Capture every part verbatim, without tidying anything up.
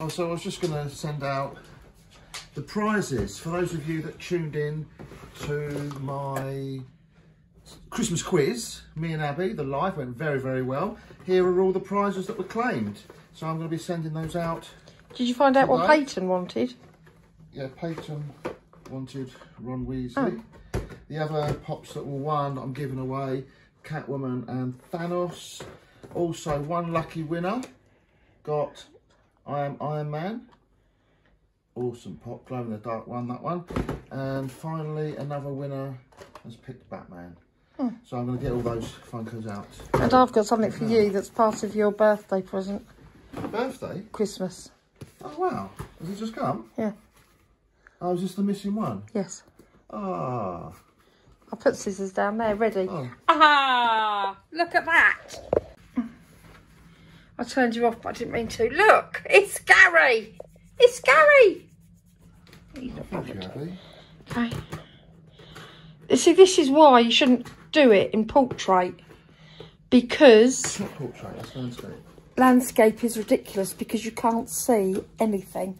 Oh, so I was just going to send out the prizes for those of you that tuned in to my Christmas quiz. Me and Abby, the live, went very, very well. Here are all the prizes that were claimed. So I'm going to be sending those out. Did you find out tonight what Peyton wanted? Yeah, Peyton wanted Ron Weasley. Oh. The other pops that were won, I'm giving away Catwoman and Thanos. Also, one lucky winner got I am Iron Man. Awesome pop, glow in the dark one, that one. And finally, another winner has picked Batman. Hmm. So I'm going to get all those Funkos out. And I've got something for you that's part of your birthday present. Birthday? Christmas. Oh, wow. Has it just come? Yeah. Oh, is this the missing one? Yes. Ah. Oh. I'll put scissors down there, ready. Oh. Ah, look at that. I turned you off, but I didn't mean to. Look, it's Gary. It's Gary. He's not bothered. Okay. See, this is why you shouldn't do it in portrait. Because... It's not portrait, it's landscape. Landscape is ridiculous because you can't see anything.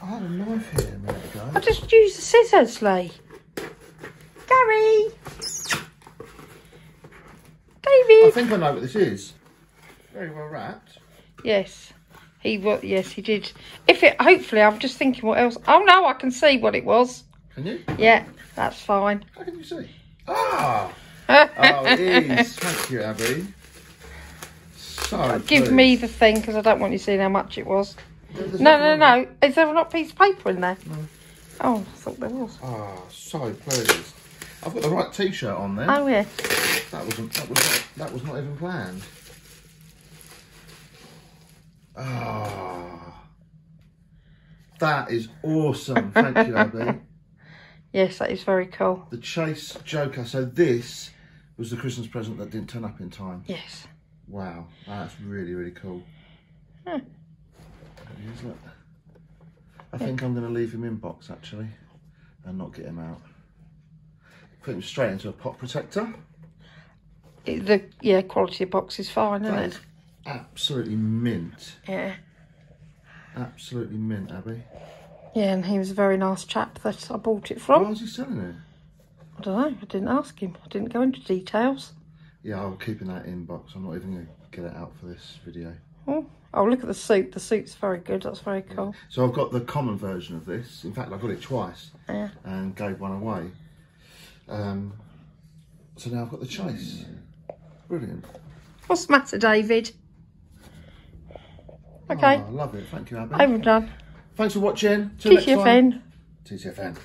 I had a knife here a minute ago. I just used the scissors, Lee. Gary. David. I think I know what this is. Very well wrapped. Yes, he what? Yes, he did. If it, hopefully, I'm just thinking what else. Oh no, I can see what it was. Can you? Yeah, that's fine. How can you see? Ah, oh, it is. Thank you, Abby. So give please. me the thing because I don't want you seeing how much it was. There's no, no, no. There. Is there not a piece of paper in there? No. Oh, I thought there was. Ah, oh, so pleased. I've got the right T-shirt on there. Oh yeah. That wasn't. That was. Not, that was not even planned. Ah, oh, that is awesome. Thank you, Abby. Yes, that is very cool. The Chase Joker. So this was the Christmas present that didn't turn up in time. Yes. Wow, that's really, really cool. Huh. There is, look. I yeah. think I'm going to leave him in box, actually, and not get him out. Put him straight into a pot protector. It, the Yeah, quality of box is fine, that isn't it? Is absolutely mint. Yeah. Absolutely mint, Abby. Yeah, and he was a very nice chap that I bought it from. Why was he selling it? I don't know. I didn't ask him. I didn't go into details. Yeah, I'm keeping that in box. I'm not even going to get it out for this video. Oh. Oh, look at the suit. The suit's very good. That's very cool. Yeah. So I've got the common version of this. In fact, I got it twice. Yeah. And gave one away. Um. So now I've got the Chase. Brilliant. What's the matter, David? Okay. Oh, I love it. Thank you, Abby. Overdone. Thanks for watching. T C F N. T C F N.